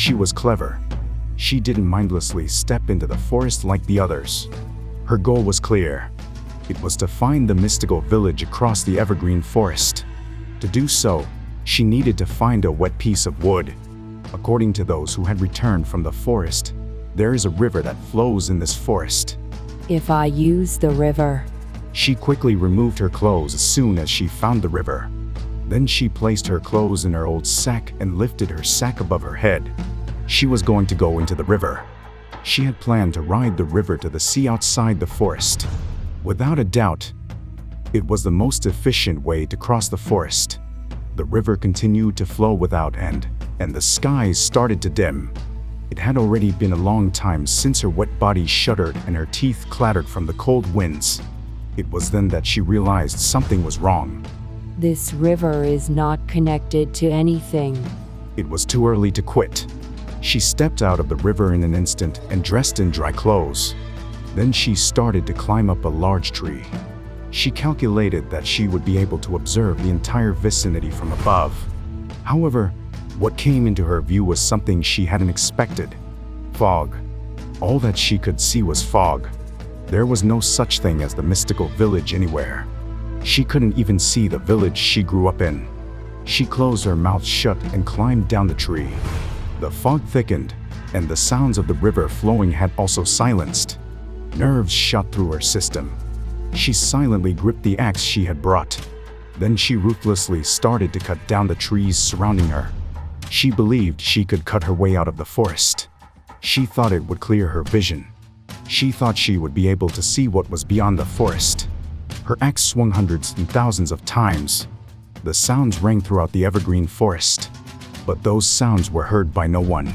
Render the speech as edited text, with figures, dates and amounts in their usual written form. She was clever. She didn't mindlessly step into the forest like the others. Her goal was clear. It was to find the mystical village across the evergreen forest. To do so, she needed to find a wet piece of wood. According to those who had returned from the forest, there is a river that flows in this forest. If I use the river... She quickly removed her clothes as soon as she found the river. Then she placed her clothes in her old sack and lifted her sack above her head. She was going to go into the river. She had planned to ride the river to the sea outside the forest. Without a doubt, it was the most efficient way to cross the forest. The river continued to flow without end, and the skies started to dim. It had already been a long time since her wet body shuddered and her teeth clattered from the cold winds. It was then that she realized something was wrong. This river is not connected to anything. It was too early to quit. She stepped out of the river in an instant and dressed in dry clothes. Then she started to climb up a large tree. She calculated that she would be able to observe the entire vicinity from above. However, what came into her view was something she hadn't expected. Fog. All that she could see was fog. There was no such thing as the mystical village anywhere. She couldn't even see the village she grew up in. She closed her mouth shut and climbed down the tree. The fog thickened, and the sounds of the river flowing had also silenced. Nerves shot through her system. She silently gripped the axe she had brought. Then she ruthlessly started to cut down the trees surrounding her. She believed she could cut her way out of the forest. She thought it would clear her vision. She thought she would be able to see what was beyond the forest. Her axe swung hundreds and thousands of times. The sounds rang throughout the evergreen forest, but those sounds were heard by no one.